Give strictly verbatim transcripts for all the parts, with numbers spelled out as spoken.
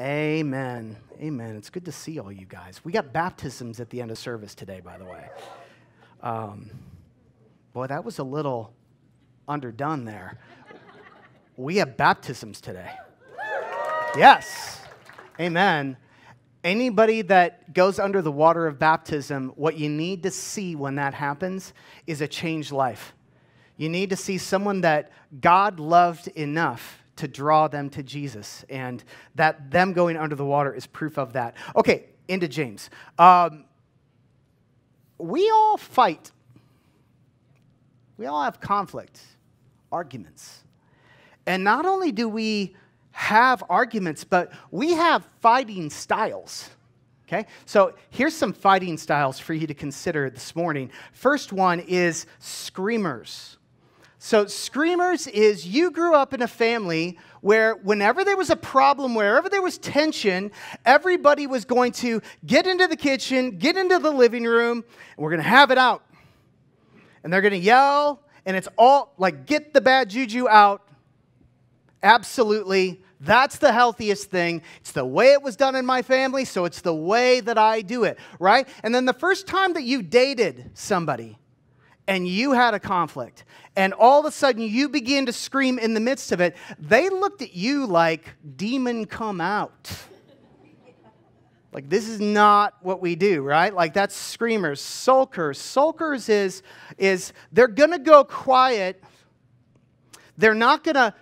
Amen. Amen. It's good to see all you guys. We got baptisms at the end of service today, by the way. Um, boy, that was a little underdone there. We have baptisms today. Yes. Amen. Anybody that goes under the water of baptism, what you need to see when that happens is a changed life. You need to see someone that God loved enough to draw them to Jesus, and that them going under the water is proof of that. Okay, into James. Um, we all fight. We all have conflict, arguments. And not only do we have arguments, but we have fighting styles, okay? So here's some fighting styles for you to consider this morning. First one is screamers. So screamers is you grew up in a family where whenever there was a problem, wherever there was tension, everybody was going to get into the kitchen, get into the living room, and we're going to have it out. And they're going to yell, and it's all like, get the bad juju out. Absolutely. That's the healthiest thing. It's the way it was done in my family, so it's the way that I do it, right? And then the first time that you dated somebody and you had a conflict and all of a sudden you begin to scream in the midst of it, they looked at you like, demon come out. Like, this is not what we do, right? Like, that's screamers. Sulkers. Sulkers is, is they're going to go quiet. They're not going to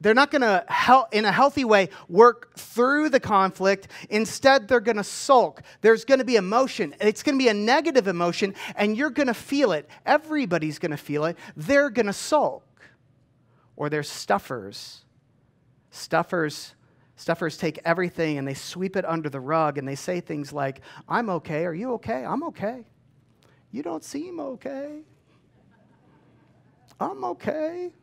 They're not going to, in a healthy way, work through the conflict. Instead, they're going to sulk. There's going to be emotion. It's going to be a negative emotion, and you're going to feel it. Everybody's going to feel it. They're going to sulk. Or they're stuffers. Stuffers. Stuffers take everything, and they sweep it under the rug, and they say things like, I'm okay. Are you okay? I'm okay. You don't seem okay. I'm okay.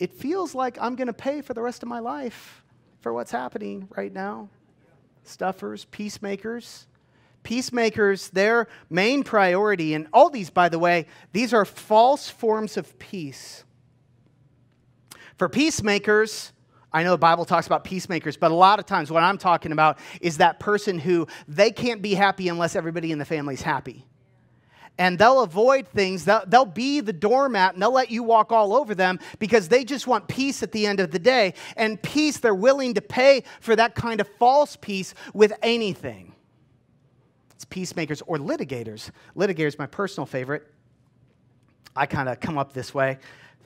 It feels like I'm going to pay for the rest of my life for what's happening right now. Stuffers, peacemakers. Peacemakers, their main priority, and all these, by the way, these are false forms of peace. For peacemakers, I know the Bible talks about peacemakers, but a lot of times what I'm talking about is that person who they can't be happy unless everybody in the family's happy. And they'll avoid things. They'll, they'll be the doormat, and they'll let you walk all over them because they just want peace at the end of the day. And peace, they're willing to pay for that kind of false peace with anything. It's peacemakers or litigators. Litigators, my personal favorite. I kind of come up this way.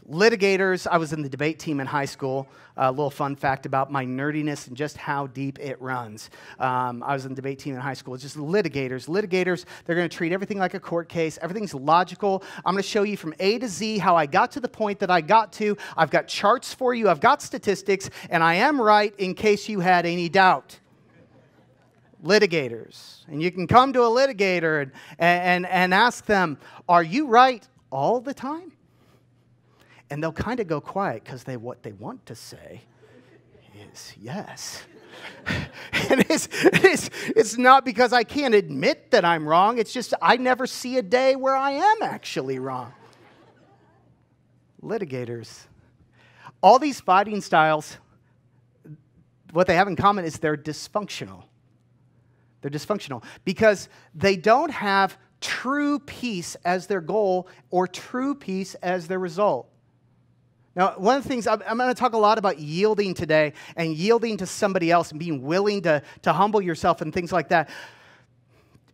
Litigators, I was in the debate team in high school. A uh, little fun fact about my nerdiness and just how deep it runs. Um, I was in the debate team in high school. It's just litigators. Litigators, they're going to treat everything like a court case. Everything's logical. I'm going to show you from A to Z how I got to the point that I got to. I've got charts for you. I've got statistics. And I am right in case you had any doubt. Litigators. And you can come to a litigator and, and, and ask them, are you right all the time? And they'll kind of go quiet because they, what they want to say is yes. And it's, it's, it's not because I can't admit that I'm wrong. It's just I never see a day where I am actually wrong. Litigators. All these fighting styles, what they have in common is they're dysfunctional. They're dysfunctional because they don't have true peace as their goal or true peace as their result. Now, one of the things, I'm, I'm going to talk a lot about yielding today and yielding to somebody else and being willing to, to humble yourself and things like that.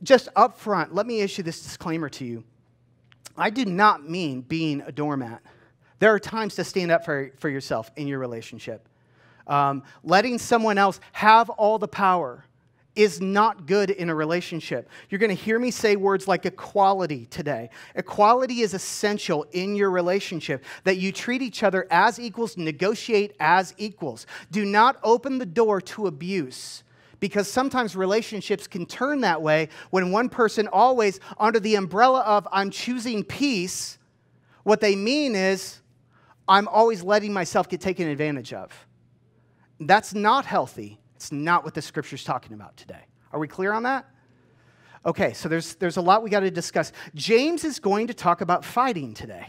Just up front, let me issue this disclaimer to you. I do not mean being a doormat. There are times to stand up for, for yourself in your relationship. Um, letting someone else have all the power is not good in a relationship. You're going to hear me say words like equality today. Equality is essential in your relationship, that you treat each other as equals, negotiate as equals. Do not open the door to abuse, because sometimes relationships can turn that way when one person always, under the umbrella of I'm choosing peace, what they mean is I'm always letting myself get taken advantage of. That's not healthy. It's not what the Scripture's talking about today. Are we clear on that? Okay, so there's, there's a lot we got to discuss. James is going to talk about fighting today.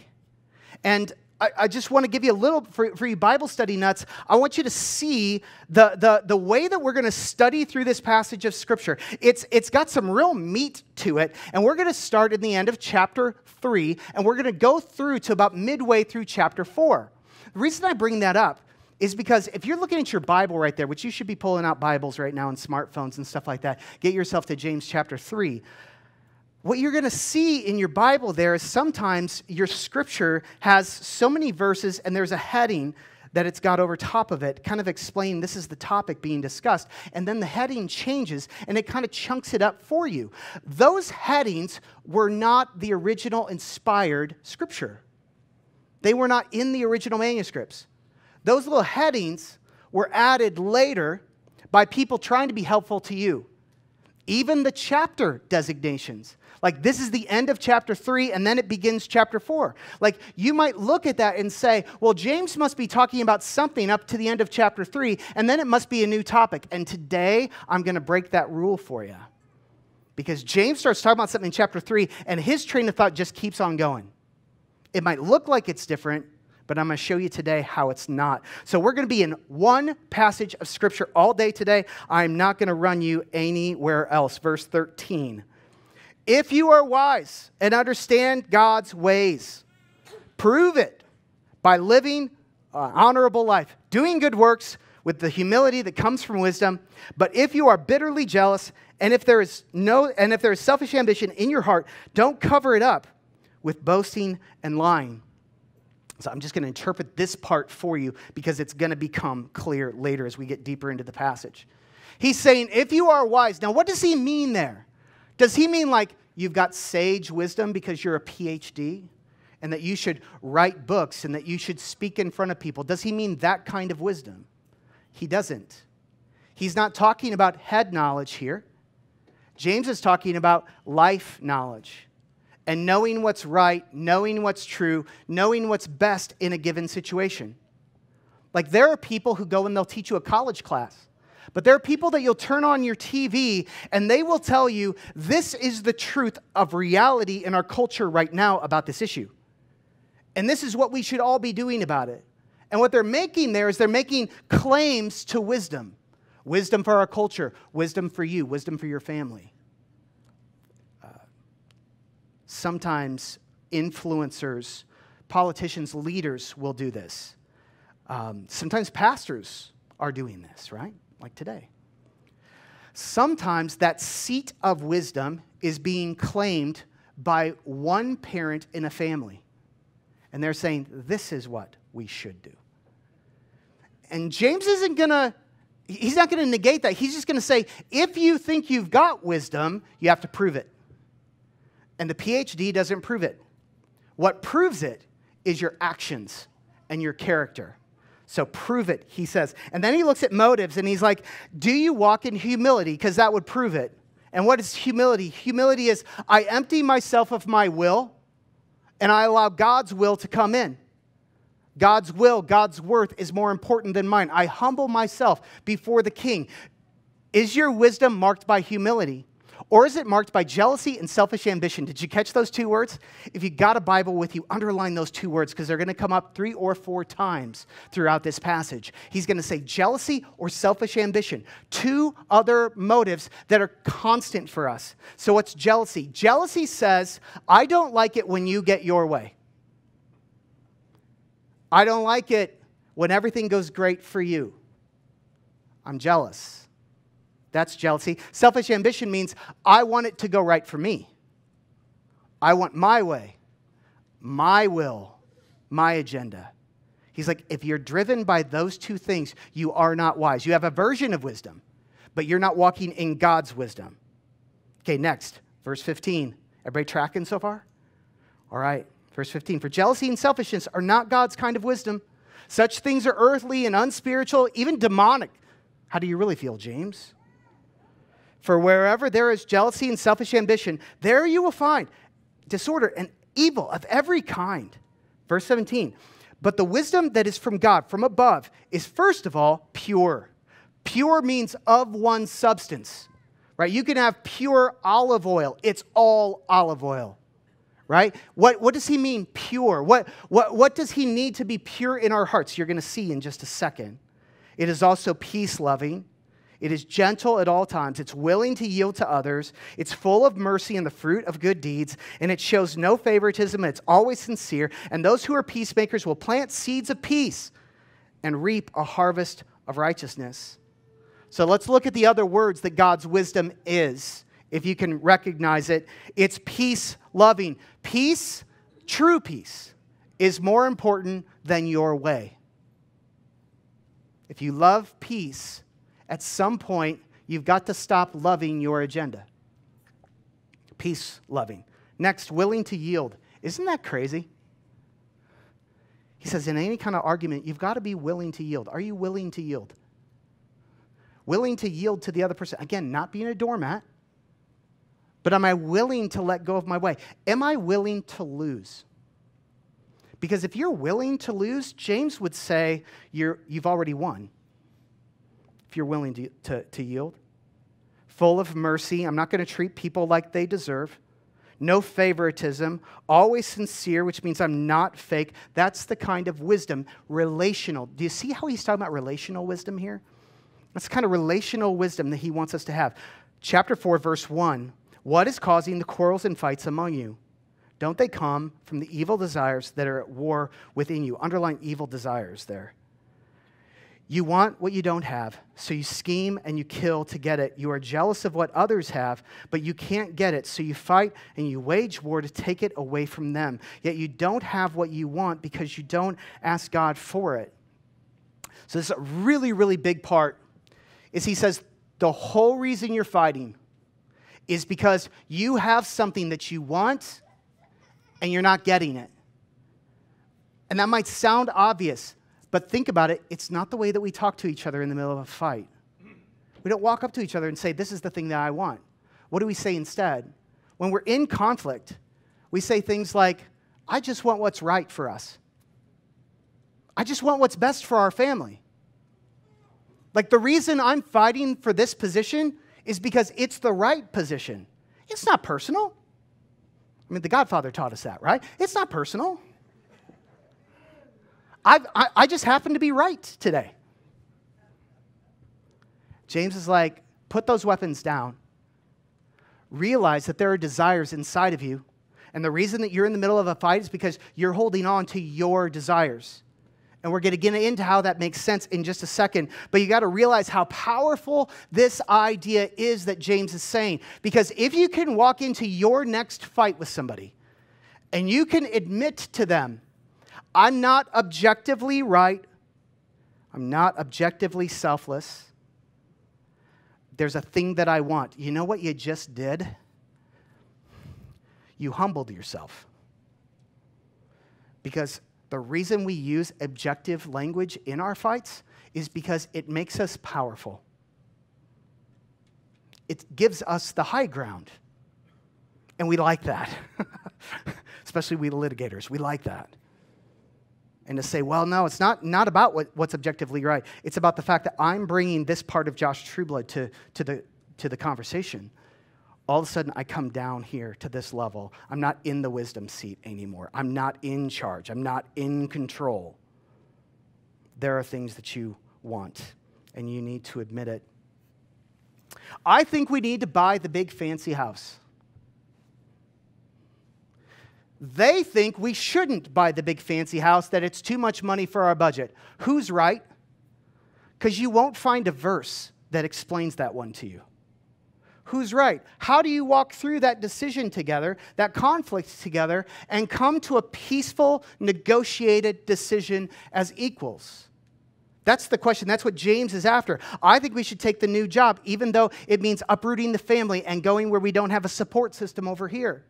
And I, I just want to give you a little, for, for you Bible study nuts, I want you to see the, the, the way that we're going to study through this passage of Scripture. It's, it's got some real meat to it, and we're going to start in the end of chapter three, and we're going to go through to about midway through chapter four. The reason I bring that up is because if you're looking at your Bible right there, which you should be pulling out Bibles right now and smartphones and stuff like that, get yourself to James chapter three. What you're going to see in your Bible there is sometimes your scripture has so many verses and there's a heading that it's got over top of it, kind of explaining this is the topic being discussed, and then the heading changes and it kind of chunks it up for you. Those headings were not the original inspired scripture. They were not in the original manuscripts. Those little headings were added later by people trying to be helpful to you. Even the chapter designations. Like, this is the end of chapter three, and then it begins chapter four. Like, you might look at that and say, well, James must be talking about something up to the end of chapter three, and then it must be a new topic. And today, I'm going to break that rule for you. Because James starts talking about something in chapter three, and his train of thought just keeps on going. It might look like it's different, but I'm going to show you today how it's not. So we're going to be in one passage of Scripture all day today. I'm not going to run you anywhere else. Verse thirteen. If you are wise and understand God's ways, prove it by living an honorable life, doing good works with the humility that comes from wisdom. But if you are bitterly jealous, and if there is no, and if there is selfish ambition in your heart, don't cover it up with boasting and lying. So I'm just going to interpret this part for you because it's going to become clear later as we get deeper into the passage. He's saying, if you are wise. Now, what does he mean there? Does he mean like you've got sage wisdom because you're a P H D and that you should write books and that you should speak in front of people? Does he mean that kind of wisdom? He doesn't. He's not talking about head knowledge here. James is talking about life knowledge. And knowing what's right, knowing what's true, knowing what's best in a given situation. Like, there are people who go and they'll teach you a college class. But there are people that you'll turn on your T V and they will tell you, this is the truth of reality in our culture right now about this issue. And this is what we should all be doing about it. And what they're making there is they're making claims to wisdom. Wisdom for our culture, wisdom for you, wisdom for your family. Sometimes influencers, politicians, leaders will do this. Um, sometimes pastors are doing this, right? Like today. Sometimes that seat of wisdom is being claimed by one parent in a family. And they're saying, this is what we should do. And James isn't going to, he's not going to negate that. He's just going to say, if you think you've got wisdom, you have to prove it. And the P H D doesn't prove it. What proves it is your actions and your character. So prove it, he says. And then he looks at motives and he's like, do you walk in humility? Because that would prove it. And what is humility? Humility is, I empty myself of my will and I allow God's will to come in. God's will, God's worth is more important than mine. I humble myself before the King. Is your wisdom marked by humility? Or is it marked by jealousy and selfish ambition? Did you catch those two words? If you got a Bible with you, underline those two words because they're going to come up three or four times throughout this passage. He's going to say jealousy or selfish ambition. Two other motives that are constant for us. So what's jealousy? Jealousy says, I don't like it when you get your way. I don't like it when everything goes great for you. I'm jealous. That's jealousy. Selfish ambition means I want it to go right for me. I want my way, my will, my agenda. He's like, if you're driven by those two things, you are not wise. You have a version of wisdom, but you're not walking in God's wisdom. Okay, next, verse fifteen. Everybody tracking so far? All right, verse fifteen. For jealousy and selfishness are not God's kind of wisdom. Such things are earthly and unspiritual, even demonic. How do you really feel, James? For wherever there is jealousy and selfish ambition, there you will find disorder and evil of every kind. Verse seventeen, but the wisdom that is from God, from above, is first of all pure. Pure means of one substance, right? You can have pure olive oil. It's all olive oil, right? What, what does he mean pure? What, what, what does he need to be pure in our hearts? You're going to see in just a second. It is also peace-loving. It is gentle at all times. It's willing to yield to others. It's full of mercy and the fruit of good deeds. And it shows no favoritism. It's always sincere. And those who are peacemakers will plant seeds of peace and reap a harvest of righteousness. So let's look at the other words that God's wisdom is, if you can recognize it. It's peace-loving. Peace, true peace, is more important than your way. If you love peace, at some point, you've got to stop loving your agenda. Peace loving. Next, willing to yield. Isn't that crazy? He says, in any kind of argument, you've got to be willing to yield. Are you willing to yield? Willing to yield to the other person. Again, not being a doormat. But am I willing to let go of my way? Am I willing to lose? Because if you're willing to lose, James would say you're, you've already won. If you're willing to, to, to yield. Full of mercy. I'm not going to treat people like they deserve. No favoritism. Always sincere, which means I'm not fake. That's the kind of wisdom. Relational. Do you see how he's talking about relational wisdom here? That's the kind of relational wisdom that he wants us to have. Chapter four, verse one. What is causing the quarrels and fights among you? Don't they come from the evil desires that are at war within you? Underline evil desires there. You want what you don't have, so you scheme and you kill to get it. You are jealous of what others have, but you can't get it, so you fight and you wage war to take it away from them. Yet you don't have what you want because you don't ask God for it. So this is a really, really big part, is he says the whole reason you're fighting is because you have something that you want and you're not getting it. And that might sound obvious, but think about it, it's not the way that we talk to each other in the middle of a fight. We don't walk up to each other and say, this is the thing that I want. What do we say instead? When we're in conflict, we say things like, I just want what's right for us. I just want what's best for our family. Like, the reason I'm fighting for this position is because it's the right position. It's not personal. I mean, the Godfather taught us that, right? It's not personal. I've, I, I just happen to be right today. James is like, put those weapons down. Realize that there are desires inside of you. And the reason that you're in the middle of a fight is because you're holding on to your desires. And we're going to get into how that makes sense in just a second. But you got to realize how powerful this idea is that James is saying. Because if you can walk into your next fight with somebody and you can admit to them, I'm not objectively right. I'm not objectively selfless. There's a thing that I want. You know what you just did? You humbled yourself. Because the reason we use objective language in our fights is because it makes us powerful. It gives us the high ground. And we like that. Especially we litigators, we like that. And to say, well, no, it's not, not about what, what's objectively right. It's about the fact that I'm bringing this part of Josh Trueblood to, to, the, to the conversation. All of a sudden, I come down here to this level. I'm not in the wisdom seat anymore. I'm not in charge. I'm not in control. There are things that you want, and you need to admit it. I think we need to buy the big fancy house. They think we shouldn't buy the big fancy house, that it's too much money for our budget. Who's right? Because you won't find a verse that explains that one to you. Who's right? How do you walk through that decision together, that conflict together, and come to a peaceful, negotiated decision as equals? That's the question. That's what James is after. I think we should take the new job, even though it means uprooting the family and going where we don't have a support system over here.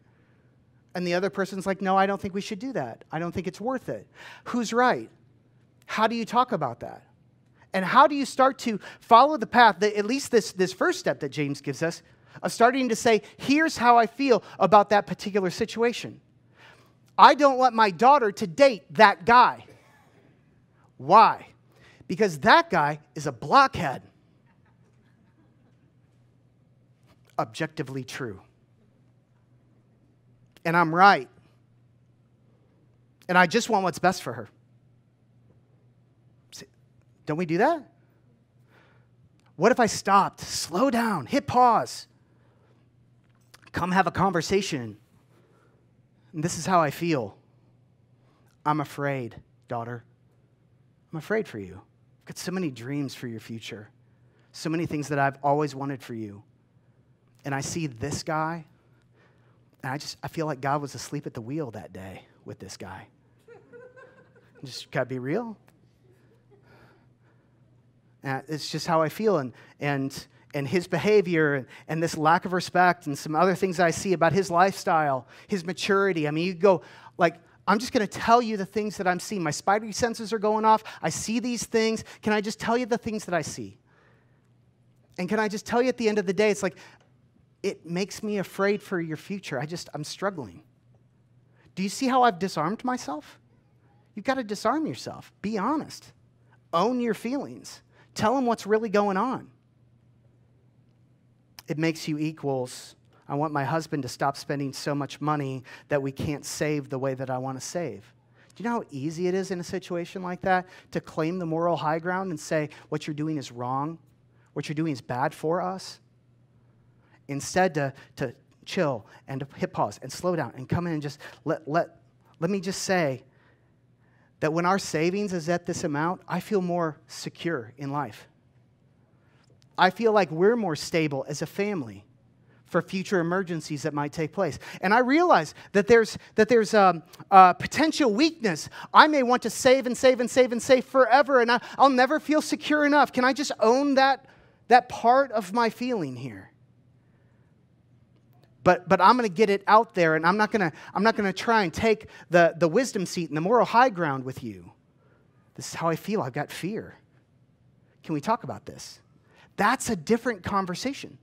And the other person's like, no, I don't think we should do that. I don't think it's worth it. Who's right? How do you talk about that? And how do you start to follow the path, that at least this, this first step that James gives us, of starting to say, here's how I feel about that particular situation. I don't want my daughter to date that guy. Why? Because that guy is a blockhead. Objectively true. And I'm right. and I just want what's best for her. Don't we do that? What if I stopped, slow down, hit pause, come have a conversation? And this is how I feel. I'm afraid, daughter. I'm afraid for you. I've got so many dreams for your future, so many things that I've always wanted for you. And I see this guy, and I just I feel like God was asleep at the wheel that day with this guy. Just gotta be real. And it's just how I feel, and and and his behavior, and, and this lack of respect, and some other things I see about his lifestyle, his maturity. I mean, you go like, I'm just going to tell you the things that I'm seeing. My spider senses are going off. I see these things. Can I just tell you the things that I see? And can I just tell you at the end of the day, it's like, it makes me afraid for your future. I just, I'm struggling. Do you see how I've disarmed myself? You've got to disarm yourself. Be honest. Own your feelings. Tell them what's really going on. It makes you equals. I want my husband to stop spending so much money that we can't save the way that I want to save. Do you know how easy it is in a situation like that to claim the moral high ground and say, what you're doing is wrong, what you're doing is bad for us? Instead, to, to chill and to hit pause and slow down and come in and just let, let, let me just say that when our savings is at this amount, I feel more secure in life. I feel like we're more stable as a family for future emergencies that might take place. And I realize that there's, that there's um, uh, potential weakness. I may want to save and save and save and save forever, and I, I'll never feel secure enough. Can I just own that, that part of my feeling here? But, but I'm going to get it out there, and I'm not going to, I'm not going to try and take the, the wisdom seat and the moral high ground with you. This is how I feel. I've got fear. Can we talk about this? That's a different conversation.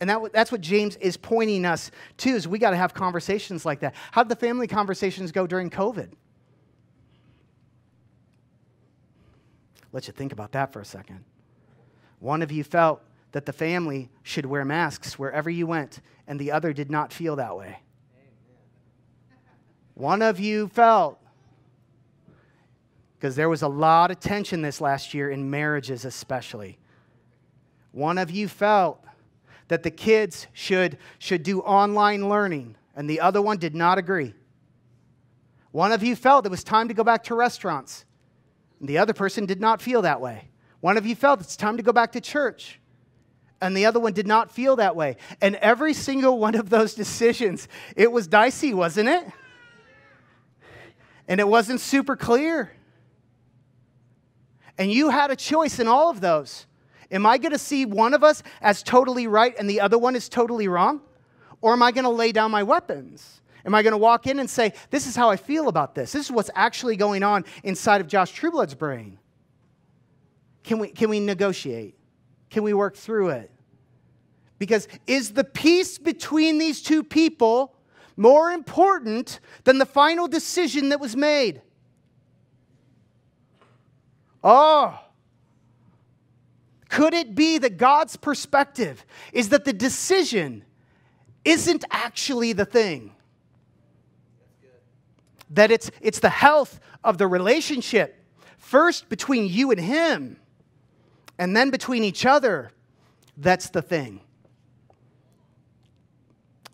And that, that's what James is pointing us to, is we got to have conversations like that. How did the family conversations go during COVID? Let you think about that for a second. One of you felt that the family should wear masks wherever you went, and the other did not feel that way. One of you felt, because there was a lot of tension this last year in marriages especially. One of you felt that the kids should, should do online learning, and the other one did not agree. One of you felt it was time to go back to restaurants, and the other person did not feel that way. One of you felt it's time to go back to church, and the other one did not feel that way. And every single one of those decisions, it was dicey, wasn't it? And it wasn't super clear. And you had a choice in all of those. Am I going to see one of us as totally right and the other one is totally wrong? Or am I going to lay down my weapons? Am I going to walk in and say, this is how I feel about this. This is what's actually going on inside of Josh Trueblood's brain. Can we, can we negotiate? Can we work through it? Because is the peace between these two people more important than the final decision that was made? Oh! Could it be that God's perspective is that the decision isn't actually the thing? That it's, it's the health of the relationship, first between you and him, and then between each other, that's the thing.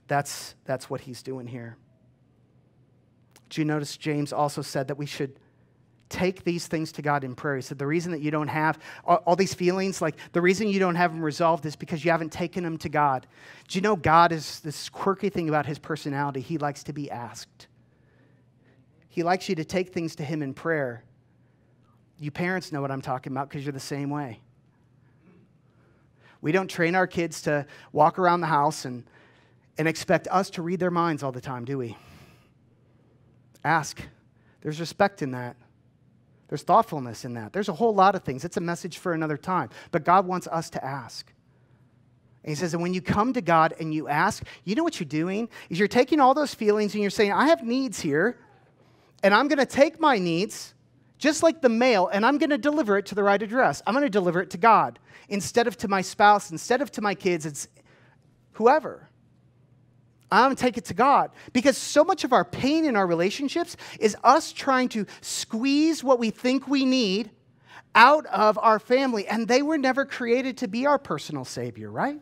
That's, that's what he's doing here. Did you notice James also said that we should take these things to God in prayer? He said the reason that you don't have all, all these feelings, like the reason you don't have them resolved is because you haven't taken them to God. Do you know God is this quirky thing about his personality? He likes to be asked. He likes you to take things to him in prayer. You parents know what I'm talking about because you're the same way. We don't train our kids to walk around the house and, and expect us to read their minds all the time, do we? Ask. There's respect in that. There's thoughtfulness in that. There's a whole lot of things. It's a message for another time. But God wants us to ask. And he says, and when you come to God and you ask, you know what you're doing? Is you're taking all those feelings and you're saying, I have needs here, and I'm going to take my needs, just like the mail, and I'm going to deliver it to the right address. I'm going to deliver it to God instead of to my spouse, instead of to my kids, it's whoever. I'm going to take it to God. Because so much of our pain in our relationships is us trying to squeeze what we think we need out of our family. And they were never created to be our personal savior, right?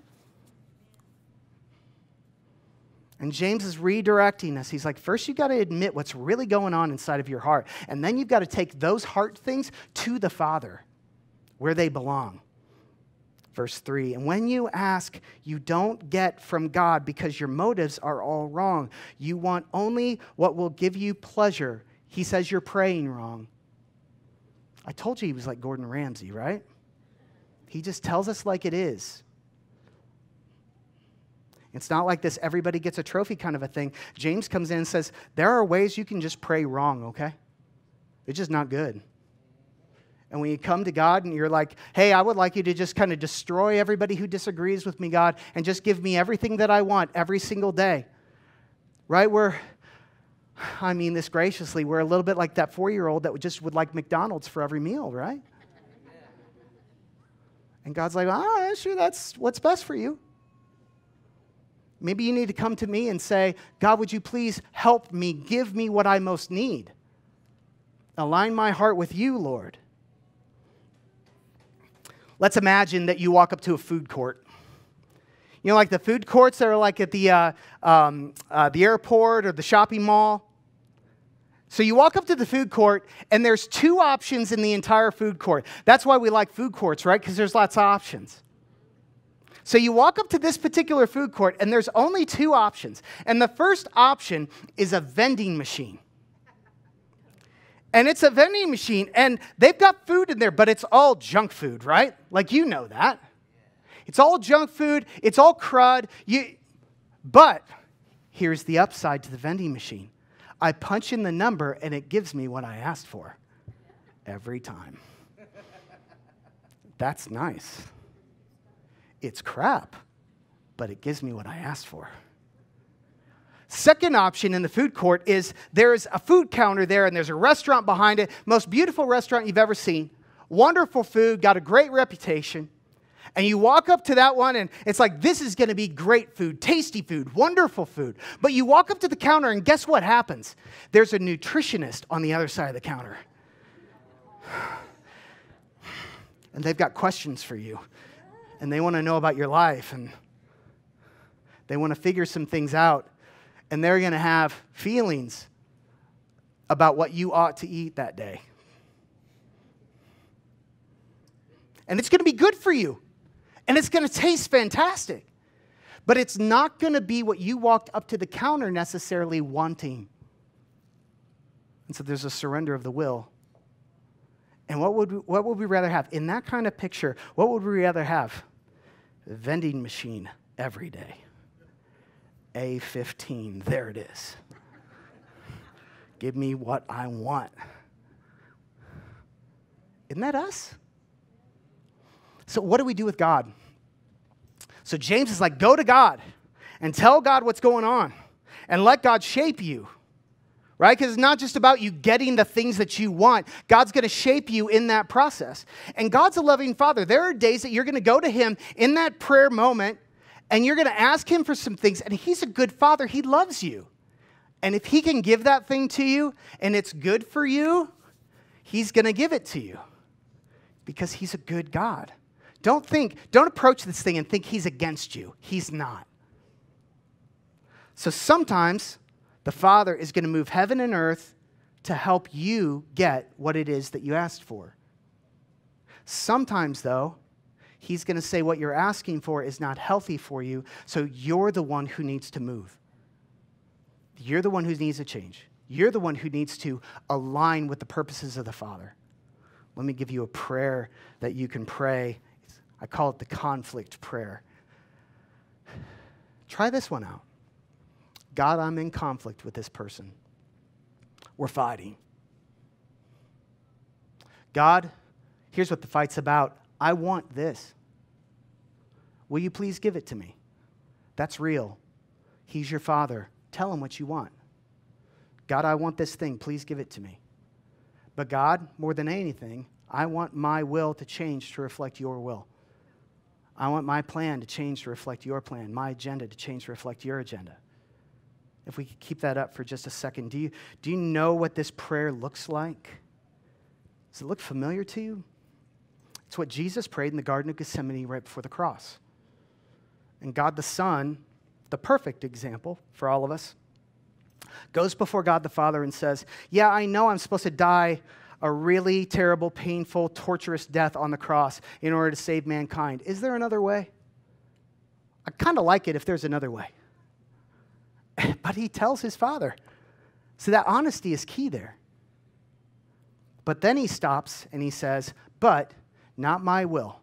And James is redirecting us. He's like, first you've got to admit what's really going on inside of your heart. And then you've got to take those heart things to the Father where they belong. Verse three, and when you ask, you don't get from God because your motives are all wrong. You want only what will give you pleasure. He says you're praying wrong. I told you he was like Gordon Ramsay, right? He just tells us like it is. It's not like this everybody gets a trophy kind of a thing. James comes in and says, there are ways you can just pray wrong, okay? It's just not good. And when you come to God and you're like, hey, I would like you to just kind of destroy everybody who disagrees with me, God, and just give me everything that I want every single day. Right? We're, I mean this graciously, we're a little bit like that four-year-old that just would like McDonald's for every meal, right? And God's like, ah, sure, that's what's best for you. Maybe you need to come to me and say, God, would you please help me, give me what I most need? Align my heart with you, Lord. Let's imagine that you walk up to a food court. You know, like the food courts that are like at the, uh, um, uh, the airport or the shopping mall. So you walk up to the food court, and there's two options in the entire food court. That's why we like food courts, right? Because there's lots of options. So you walk up to this particular food court, and there's only two options. And the first option is a vending machine. And it's a vending machine, and they've got food in there, but it's all junk food, right? Like, you know that. It's all junk food. It's all crud. You, but here's the upside to the vending machine. I punch in the number, and it gives me what I asked for every time. That's nice. It's crap, but it gives me what I asked for. Second option in the food court is there's a food counter there and there's a restaurant behind it. Most beautiful restaurant you've ever seen. Wonderful food, got a great reputation. And you walk up to that one and it's like, this is going to be great food, tasty food, wonderful food. But you walk up to the counter and guess what happens? There's a nutritionist on the other side of the counter. And they've got questions for you. And they want to know about your life. And they want to figure some things out. And they're going to have feelings about what you ought to eat that day. And it's going to be good for you. And it's going to taste fantastic. But it's not going to be what you walked up to the counter necessarily wanting. And so there's a surrender of the will. And what would we, what would we rather have? In that kind of picture, what would we rather have? A vending machine every day. A fifteen, there it is. Give me what I want. Isn't that us? So what do we do with God? So James is like, go to God and tell God what's going on and let God shape you, right? Because it's not just about you getting the things that you want. God's going to shape you in that process. And God's a loving Father. There are days that you're going to go to him in that prayer moment and you're going to ask him for some things, and he's a good father. He loves you. And if he can give that thing to you, and it's good for you, he's going to give it to you because he's a good God. Don't think, don't approach this thing and think he's against you. He's not. So sometimes the Father is going to move heaven and earth to help you get what it is that you asked for. Sometimes, though, he's going to say what you're asking for is not healthy for you, so you're the one who needs to move. You're the one who needs a change. You're the one who needs to align with the purposes of the Father. Let me give you a prayer that you can pray. I call it the conflict prayer. Try this one out. God, I'm in conflict with this person. We're fighting. God, here's what the fight's about. I want this. Will you please give it to me? That's real. He's your Father. Tell him what you want. God, I want this thing. Please give it to me. But God, more than anything, I want my will to change to reflect your will. I want my plan to change to reflect your plan, my agenda to change to reflect your agenda. If we could keep that up for just a second. Do you, do you know what this prayer looks like? Does it look familiar to you? It's what Jesus prayed in the Garden of Gethsemane right before the cross. And God the Son, the perfect example for all of us, goes before God the Father and says, yeah, I know I'm supposed to die a really terrible, painful, torturous death on the cross in order to save mankind. Is there another way? I kind of like it if there's another way. But he tells his Father. So that honesty is key there. But then he stops and he says, but not my will.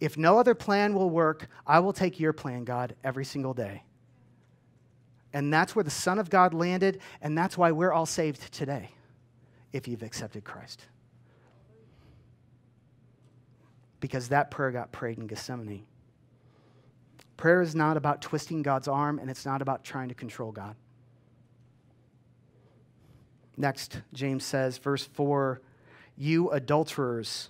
If no other plan will work, I will take your plan, God, every single day. And that's where the Son of God landed, and that's why we're all saved today, if you've accepted Christ. Because that prayer got prayed in Gethsemane. Prayer is not about twisting God's arm, and it's not about trying to control God. Next, James says, verse four, you adulterers.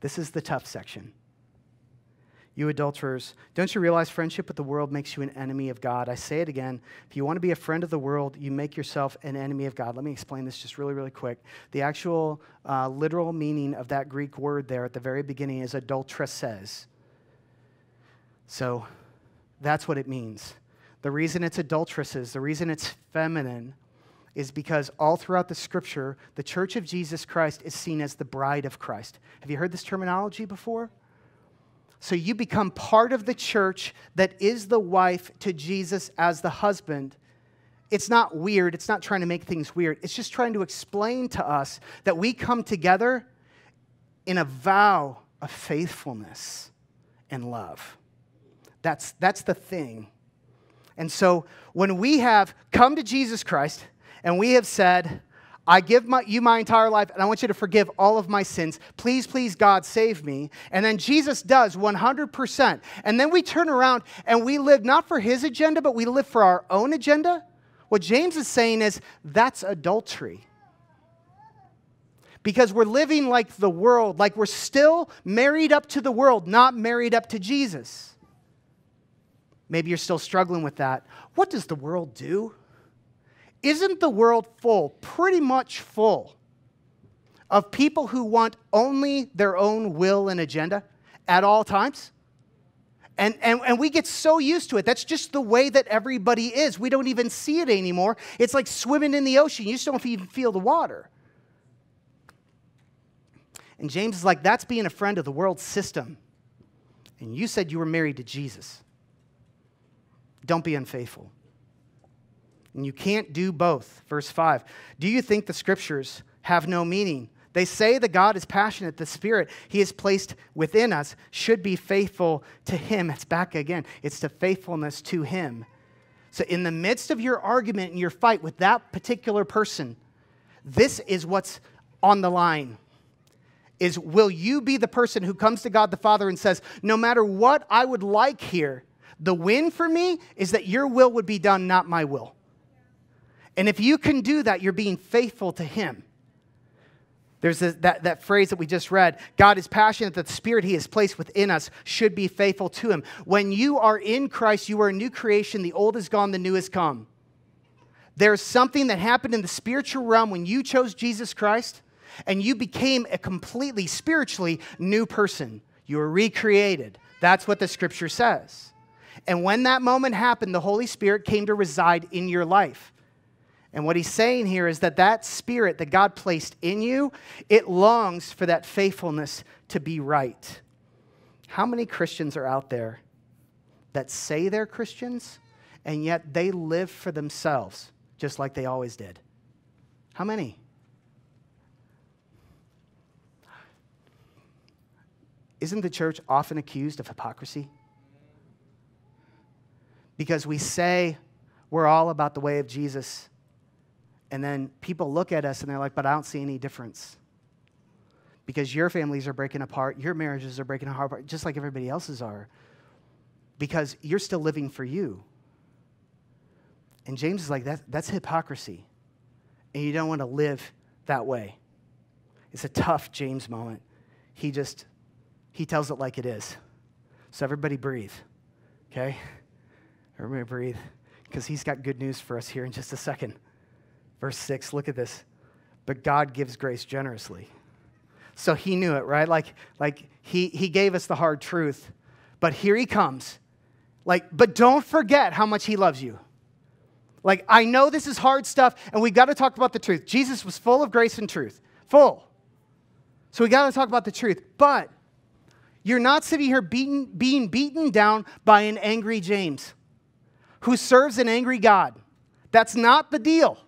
This is the tough section. You adulterers, don't you realize friendship with the world makes you an enemy of God? I say it again. If you want to be a friend of the world, you make yourself an enemy of God. Let me explain this just really, really quick. The actual uh, literal meaning of that Greek word there at the very beginning is adulteresses. So that's what it means. The reason it's adulteresses, the reason it's feminine, is because all throughout the Scripture, the Church of Jesus Christ is seen as the bride of Christ. Have you heard this terminology before? So you become part of the church that is the wife to Jesus as the husband. It's not weird. It's not trying to make things weird. It's just trying to explain to us that we come together in a vow of faithfulness and love. That's, that's the thing. And so when we have come to Jesus Christ and we have said, I give my, you my entire life, and I want you to forgive all of my sins. Please, please, God, save me. And then Jesus does one hundred percent. And then we turn around, and we live not for his agenda, but we live for our own agenda. What James is saying is that's adultery. Because we're living like the world, like we're still married up to the world, not married up to Jesus. Maybe you're still struggling with that. What does the world do? Isn't the world full, pretty much full, of people who want only their own will and agenda at all times? And, and, and we get so used to it. That's just the way that everybody is. We don't even see it anymore. It's like swimming in the ocean. You just don't even feel the water. And James is like, that's being a friend of the world system. And you said you were married to Jesus. Don't be unfaithful. And you can't do both. Verse five, do you think the Scriptures have no meaning? They say that God is passionate. The Spirit he has placed within us should be faithful to him. It's back again. It's the faithfulness to him. So in the midst of your argument and your fight with that particular person, this is what's on the line. Is will you be the person who comes to God the Father and says, no matter what I would like here, the win for me is that your will would be done, not my will. And if you can do that, you're being faithful to him. There's this, that, that phrase that we just read. God is passionate that the Spirit he has placed within us should be faithful to him. When you are in Christ, you are a new creation. The old is gone, the new has come. There's something that happened in the spiritual realm when you chose Jesus Christ and you became a completely spiritually new person. You were recreated. That's what the Scripture says. And when that moment happened, the Holy Spirit came to reside in your life. And what he's saying here is that that Spirit that God placed in you, it longs for that faithfulness to be right. How many Christians are out there that say they're Christians, and yet they live for themselves, just like they always did? How many? Isn't the church often accused of hypocrisy? Because we say we're all about the way of Jesus. And then people look at us and they're like, but I don't see any difference. Because your families are breaking apart, your marriages are breaking apart, just like everybody else's are. Because you're still living for you. And James is like, that, that's hypocrisy. And you don't want to live that way. It's a tough James moment. He just, he tells it like it is. So everybody breathe, okay? Everybody breathe, because he's got good news for us here in just a second. Verse six, look at this. But God gives grace generously. So he knew it, right? Like, like he, he gave us the hard truth. But here he comes. Like, but don't forget how much he loves you. Like, I know this is hard stuff, and we got to talk about the truth. Jesus was full of grace and truth. Full. So we got to talk about the truth. But you're not sitting here beaten, being beaten down by an angry James who serves an angry God. That's not the deal.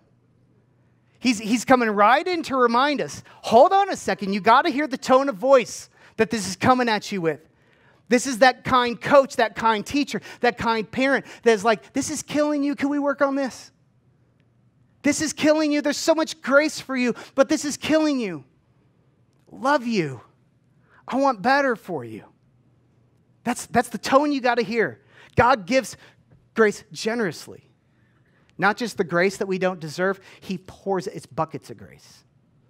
He's, he's coming right in to remind us, hold on a second, you got to hear the tone of voice that this is coming at you with. This is that kind coach, that kind teacher, that kind parent that is like, this is killing you, can we work on this? This is killing you, there's so much grace for you, but this is killing you. Love you. I want better for you. That's, that's the tone you got to hear. God gives grace generously. Not just the grace that we don't deserve, he pours it. It's buckets of grace.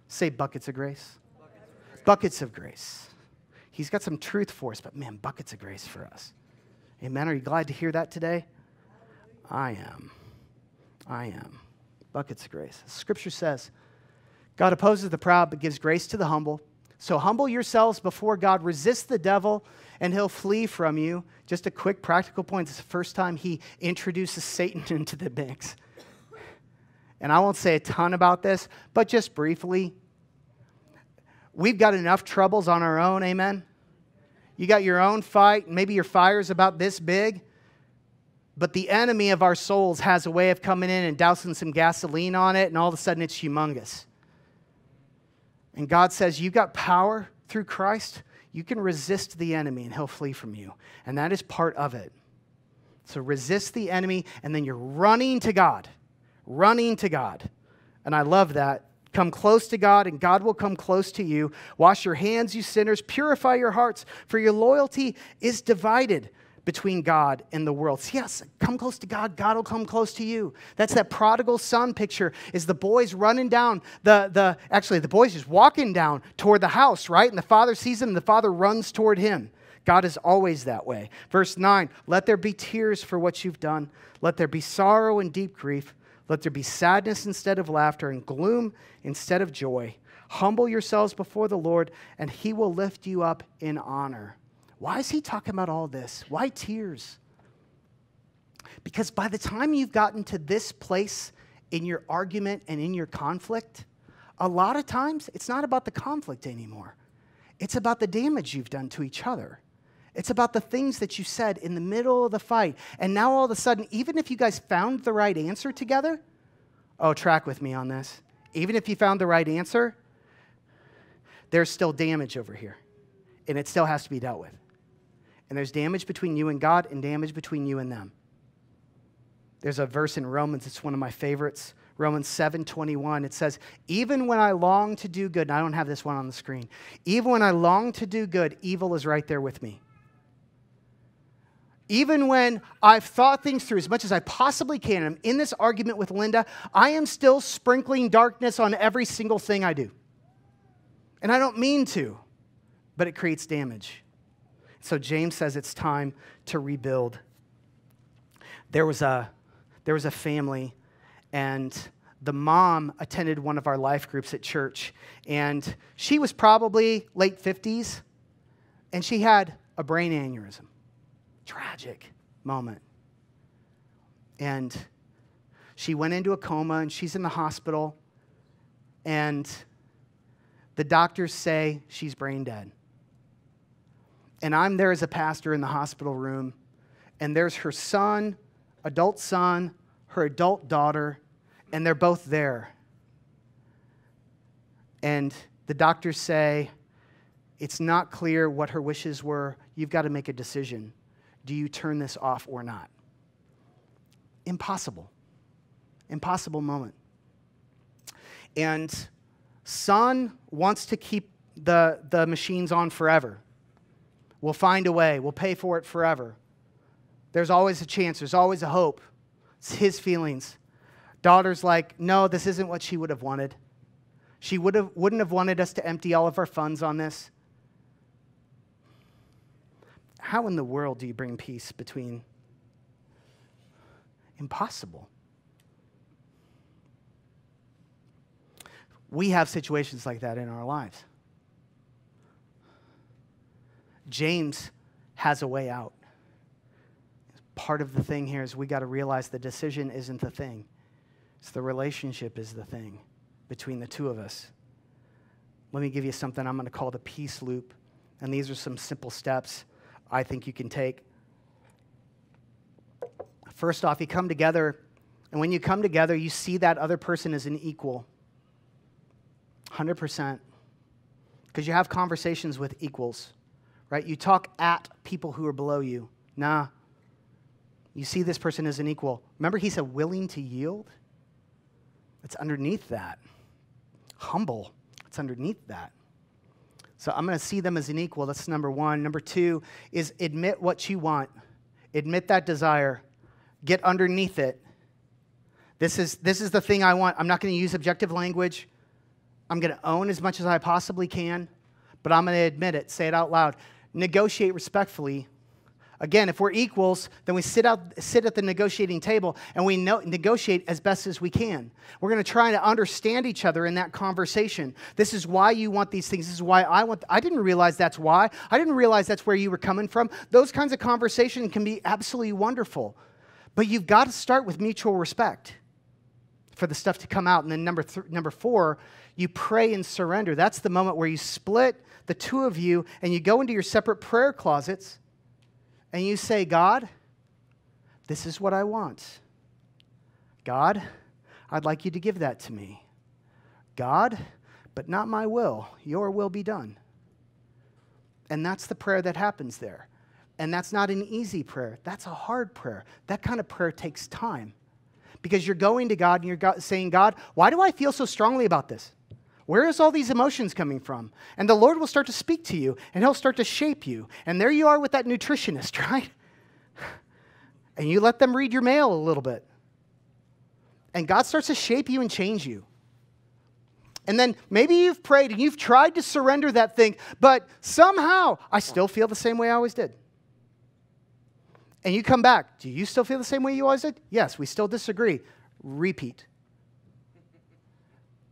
Say buckets of grace. Buckets of grace. Buckets of grace. He's got some truth for us, but man, buckets of grace for us. Amen. Are you glad to hear that today? I am. I am. Buckets of grace. Scripture says, God opposes the proud, but gives grace to the humble. So humble yourselves before God. Resist the devil, and he'll flee from you. Just a quick practical point. This is the first time he introduces Satan into the mix. And I won't say a ton about this, but just briefly, we've got enough troubles on our own, amen? You got your own fight. Maybe your fire's about this big. But the enemy of our souls has a way of coming in and dousing some gasoline on it, and all of a sudden it's humongous. And God says, you've got power through Christ. You can resist the enemy and he'll flee from you. And that is part of it. So resist the enemy and then you're running to God. Running to God. And I love that. Come close to God and God will come close to you. Wash your hands, you sinners. Purify your hearts. For your loyalty is divided between God and the world. So yes, come close to God. God will come close to you. That's that prodigal son picture, is the boys running down, the, the actually the boys just walking down toward the house, right? And the father sees him, and the father runs toward him. God is always that way. Verse nine, let there be tears for what you've done. Let there be sorrow and deep grief. Let there be sadness instead of laughter and gloom instead of joy. Humble yourselves before the Lord, and he will lift you up in honor. Why is he talking about all this? Why tears? Because by the time you've gotten to this place in your argument and in your conflict, a lot of times it's not about the conflict anymore. It's about the damage you've done to each other. It's about the things that you said in the middle of the fight. And now all of a sudden, even if you guys found the right answer together, oh, track with me on this. Even if you found the right answer, there's still damage over here. And it still has to be dealt with. And there's damage between you and God and damage between you and them. There's a verse in Romans, it's one of my favorites, Romans seven twenty-one. It says, even when I long to do good, and I don't have this one on the screen, even when I long to do good, evil is right there with me. Even when I've thought things through as much as I possibly can, I'm in this argument with Linda, I am still sprinkling darkness on every single thing I do. And I don't mean to, but it creates damage. So James says it's time to rebuild. There was a, there was a family, and the mom attended one of our life groups at church, and she was probably late fifties, and she had a brain aneurysm. Tragic moment. And she went into a coma, and she's in the hospital, and the doctors say she's brain dead. And I'm there as a pastor in the hospital room, and there's her son, adult son, her adult daughter, and they're both there. And the doctors say, it's not clear what her wishes were. You've got to make a decision. Do you turn this off or not? Impossible. Impossible moment. And son wants to keep the, the machines on forever. We'll find a way. We'll pay for it forever. There's always a chance. There's always a hope. It's his feelings. Daughter's like, no, this isn't what she would have wanted. She would have, wouldn't have wanted us to empty all of our funds on this. How in the world do you bring peace between impossible. We have situations like that in our lives. James has a way out. Part of the thing here is we got to realize the decision isn't the thing. It's the relationship is the thing between the two of us. Let me give you something I'm going to call the peace loop. And these are some simple steps I think you can take. First off, you come together. And when you come together, you see that other person is an equal. one hundred percent. Because you have conversations with equals, right? You talk at people who are below you. Nah. You see this person as an equal. Remember he said willing to yield? It's underneath that. Humble. It's underneath that. So I'm going to see them as an equal. That's number one. Number two is admit what you want. Admit that desire. Get underneath it. This is, this is the thing I want. I'm not going to use objective language. I'm going to own as much as I possibly can, but I'm going to admit it. Say it out loud. Negotiate respectfully. Again, if we're equals, then we sit, out, sit at the negotiating table and we no, negotiate as best as we can. We're going to try to understand each other in that conversation. This is why you want these things. This is why I want. I didn't realize that's why. I didn't realize that's where you were coming from. Those kinds of conversations can be absolutely wonderful. But you've got to start with mutual respect for the stuff to come out. And then number, th- number four, you pray and surrender. That's the moment where you split the two of you and you go into your separate prayer closets. And you say, God, this is what I want. God, I'd like you to give that to me. God, but not my will. Your will be done. And that's the prayer that happens there. And that's not an easy prayer. That's a hard prayer. That kind of prayer takes time. Because you're going to God and you're saying, God, why do I feel so strongly about this? Where is all these emotions coming from? And the Lord will start to speak to you, and He'll start to shape you. And there you are with that nutritionist, right? And you let them read your mail a little bit. And God starts to shape you and change you. And then maybe you've prayed and you've tried to surrender that thing, but somehow I still feel the same way I always did. And you come back. Do you still feel the same way you always did? Yes, we still disagree. Repeat.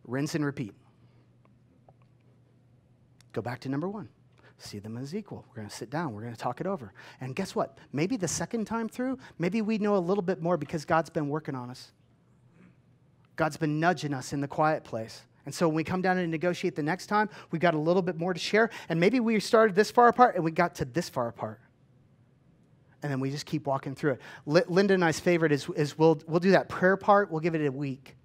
Rinse and repeat. Go back to number one. See them as equal. We're going to sit down. We're going to talk it over. And guess what? Maybe the second time through, maybe we know a little bit more because God's been working on us. God's been nudging us in the quiet place. And so when we come down and negotiate the next time, we've got a little bit more to share. And maybe we started this far apart and we got to this far apart. And then we just keep walking through it. Linda and I's favorite is, is we'll, we'll do that prayer part. We'll give it a week.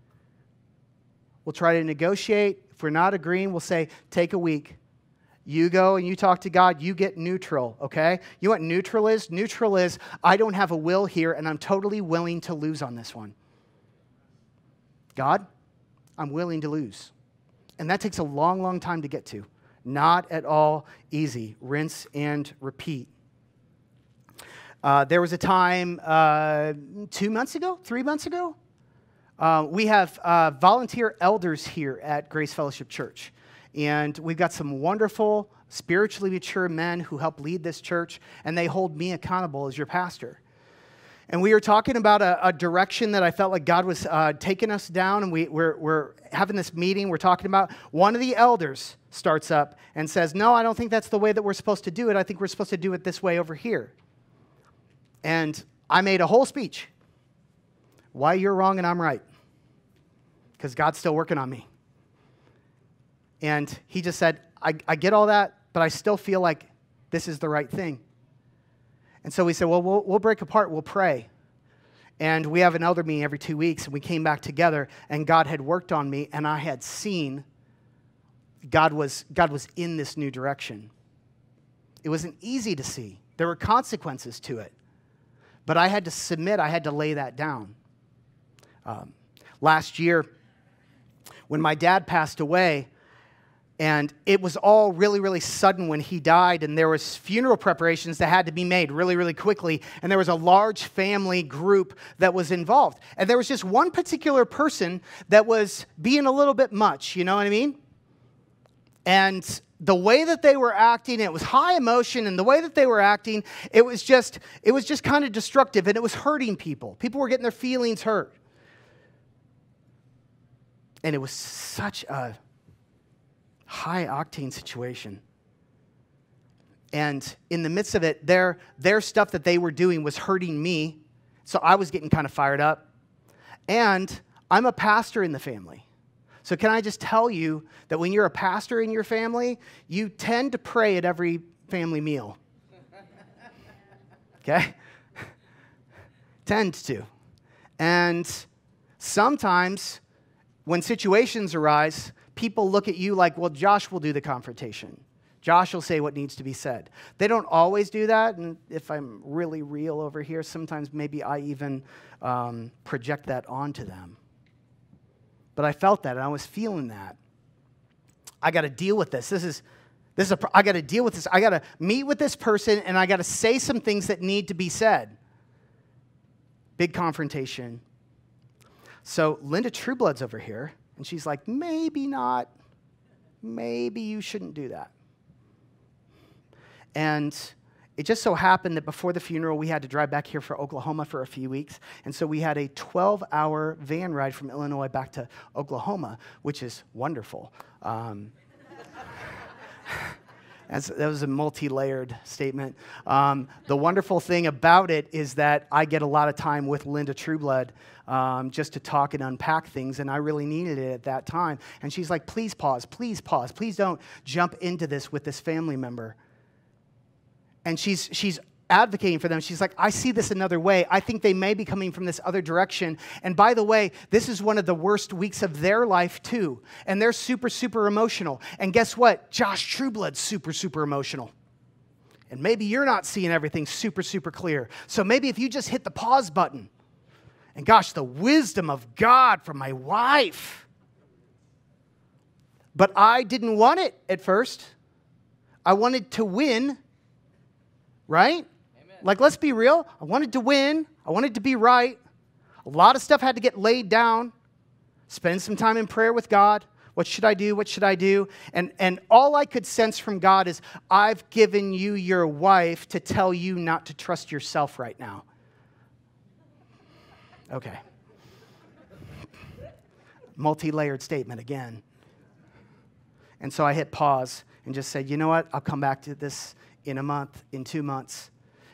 We'll try to negotiate. If we're not agreeing, we'll say, take a week. You go and you talk to God, you get neutral, okay? You know what neutral is? Neutral is, I don't have a will here, and I'm totally willing to lose on this one. God, I'm willing to lose. And that takes a long, long time to get to. Not at all easy. Rinse and repeat. Uh, there was a time uh, two months ago, three months ago, uh, we have uh, volunteer elders here at Grace Fellowship Church. And we've got some wonderful, spiritually mature men who help lead this church, and they hold me accountable as your pastor. And we were talking about a, a direction that I felt like God was uh, taking us down, and we, we're, we're having this meeting. We're talking about one of the elders starts up and says, no, I don't think that's the way that we're supposed to do it. I think we're supposed to do it this way over here. And I made a whole speech. Why you're wrong and I'm right. Because God's still working on me. And he just said, I, I get all that, but I still feel like this is the right thing. And so we said, well, we'll, we'll break apart. We'll pray. And we have an elder meeting every two weeks, and we came back together, and God had worked on me, and I had seen God was, God was in this new direction. It wasn't easy to see. There were consequences to it. But I had to submit. I had to lay that down. Um, last year, when my dad passed away, and it was all really, really sudden when he died, and there was funeral preparations that had to be made really, really quickly, and there was a large family group that was involved. And there was just one particular person that was being a little bit much, you know what I mean? And the way that they were acting, it was high emotion, and the way that they were acting, it was just, it was just kind of destructive, and it was hurting people. People were getting their feelings hurt. And it was such a high-octane situation. And in the midst of it, their, their stuff that they were doing was hurting me, so I was getting kind of fired up. And I'm a pastor in the family. So can I just tell you that when you're a pastor in your family, you tend to pray at every family meal. Okay? Tend to. And sometimes when situations arise, people look at you like, well, Josh will do the confrontation. Josh will say what needs to be said. They don't always do that. And if I'm really real over here, sometimes maybe I even um, project that onto them. But I felt that, and I was feeling that. I got to deal with this. This is, this is a, I got to deal with this. I got to meet with this person, and I got to say some things that need to be said. Big confrontation. So Linda Trueblood's over here, and she's like, maybe not. Maybe you shouldn't do that. And it just so happened that before the funeral, we had to drive back here for Oklahoma for a few weeks. And so we had a twelve hour van ride from Illinois back to Oklahoma, which is wonderful. Um, that's, that was a multi-layered statement. Um, the wonderful thing about it is that I get a lot of time with Linda Trueblood um, just to talk and unpack things, and I really needed it at that time. And she's like, please pause, please pause, please don't jump into this with this family member. And she's, she's advocating for them. She's like, I see this another way. I think they may be coming from this other direction. And by the way, this is one of the worst weeks of their life too. And they're super, super emotional. And guess what? Josh Trueblood's super, super emotional. And maybe you're not seeing everything super, super clear. So maybe if you just hit the pause button. And gosh, the wisdom of God from my wife. But I didn't want it at first. I wanted to win. Right? Amen. Like, let's be real. I wanted to win. I wanted to be right. A lot of stuff had to get laid down. Spend some time in prayer with God. What should I do? What should I do? And, and all I could sense from God is, I've given you your wife to tell you not to trust yourself right now. Okay. Multi-layered statement again. And so I hit pause and just said, you know what? I'll come back to this in a month, in two months.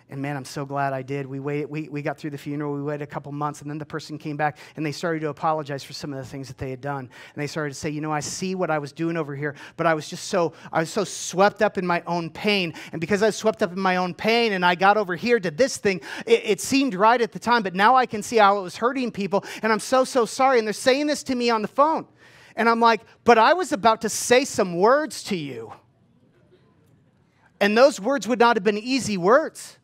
And man, I'm so glad I did. We waited, we, we got through the funeral, we waited a couple months, and then the person came back, and they started to apologize for some of the things that they had done. And they started to say, you know, I see what I was doing over here, but I was just so, I was so swept up in my own pain. And because I was swept up in my own pain, and I got over here to this thing, it, it seemed right at the time, but now I can see how it was hurting people, and I'm so, so sorry. And they're saying this to me on the phone. And I'm like, but I was about to say some words to you. And those words would not have been easy words.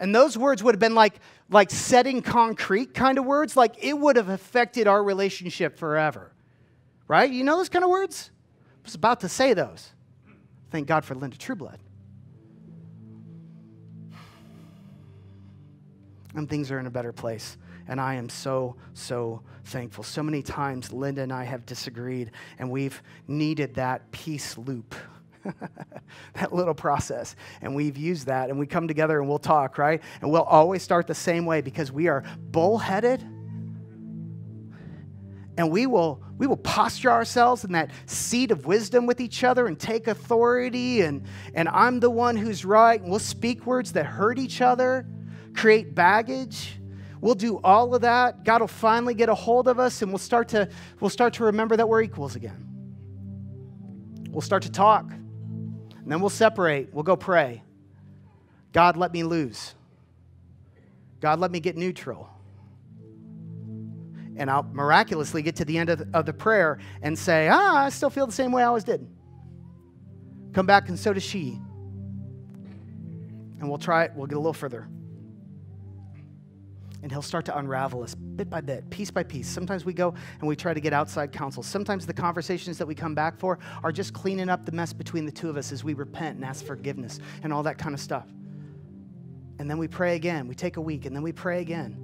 And those words would have been like, like set in concrete kind of words. Like it would have affected our relationship forever. Right? You know those kind of words? I was about to say those. Thank God for Linda Trueblood. And things are in a better place. And I am so, so thankful. So many times Linda and I have disagreed, and we've needed that peace loop. That little process, and we've used that, and we come together and we'll talk, right? And we'll always start the same way because we are bullheaded, and we will we will posture ourselves in that seat of wisdom with each other and take authority, and and I'm the one who's right, and we'll speak words that hurt each other, create baggage. We'll do all of that. God will finally get a hold of us, and we'll start to we'll start to remember that we're equals again. We'll start to talk. And then we'll separate. We'll go pray. God, let me lose. God, let me get neutral. And I'll miraculously get to the end of the, of the prayer and say, ah, I still feel the same way I always did. Come back, and so does she. And we'll try it. We'll get a little further. And he'll start to unravel us bit by bit, piece by piece. Sometimes we go and we try to get outside counsel. Sometimes the conversations that we come back for are just cleaning up the mess between the two of us as we repent and ask forgiveness and all that kind of stuff. And then we pray again. We take a week, and then we pray again.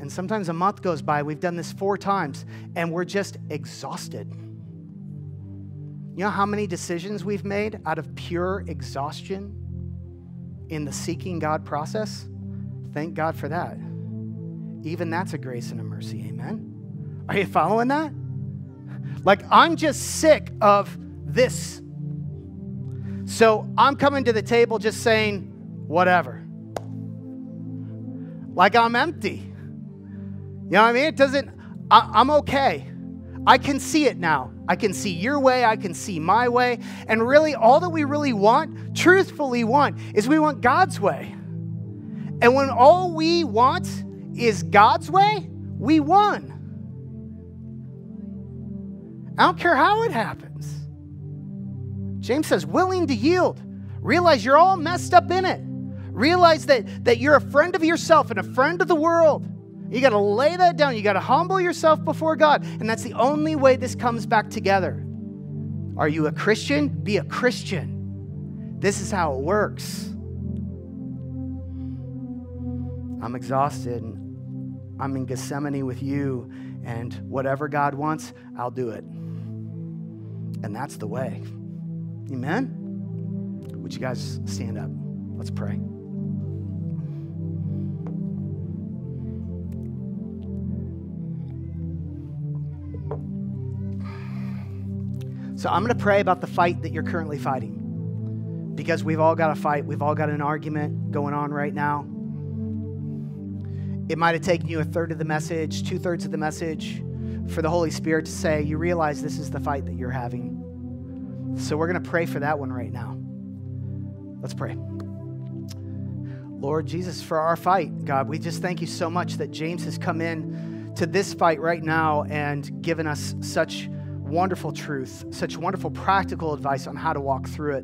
And sometimes a month goes by. We've done this four times, and we're just exhausted. You know how many decisions we've made out of pure exhaustion in the seeking God process? Thank God for that. Even that's a grace and a mercy, amen? Are you following that? Like, I'm just sick of this. So I'm coming to the table just saying, whatever. Like, I'm empty. You know what I mean? It doesn't, I, I'm okay. I can see it now. I can see your way. I can see my way. And really, all that we really want, truthfully want, is we want God's way. And when all we want is God's way, we won. I don't care how it happens. James says, willing to yield. Realize you're all messed up in it. Realize that, that you're a friend of yourself and a friend of the world. You got to lay that down. You got to humble yourself before God. And that's the only way this comes back together. Are you a Christian? Be a Christian. This is how it works. I'm exhausted. I'm in Gethsemane with you. And whatever God wants, I'll do it. And that's the way. Amen? Would you guys stand up? Let's pray. So I'm going to pray about the fight that you're currently fighting, because we've all got a fight. We've all got an argument going on right now. It might have taken you a third of the message, two-thirds of the message for the Holy Spirit to say, you realize this is the fight that you're having. So we're going to pray for that one right now. Let's pray. Lord Jesus, for our fight, God, we just thank you so much that James has come in to this fight right now and given us such wonderful truth, such wonderful practical advice on how to walk through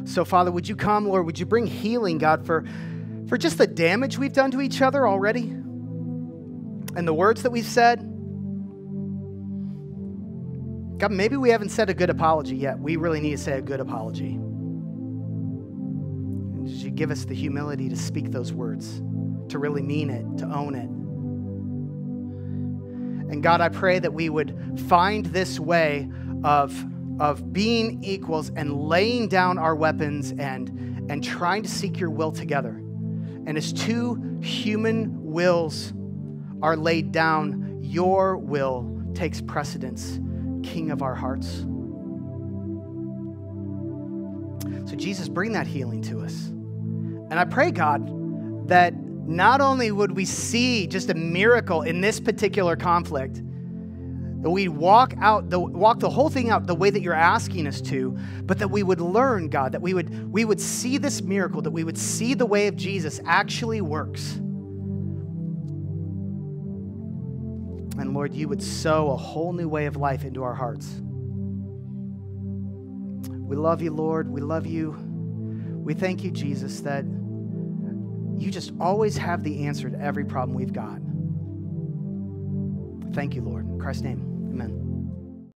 it. So, Father, would you come, Lord? Would you bring healing, God, for, for just the damage we've done to each other already and the words that we've said? God, maybe we haven't said a good apology yet. We really need to say a good apology. And did you give us the humility to speak those words, to really mean it, to own it? And God, I pray that we would find this way of, of being equals and laying down our weapons and, and trying to seek your will together. And as two human wills are laid down, your will takes precedence, King of our hearts. So Jesus, bring that healing to us. And I pray, God, that not only would we see just a miracle in this particular conflict, that we'd walk out the walk the whole thing out the way that you're asking us to, but that we would learn, God, that we would we would see this miracle, that we would see the way of Jesus actually works. And Lord, you would sow a whole new way of life into our hearts. We love you, Lord. We love you. We thank you, Jesus, that you just always have the answer to every problem we've got. Thank you, Lord. In Christ's name, amen.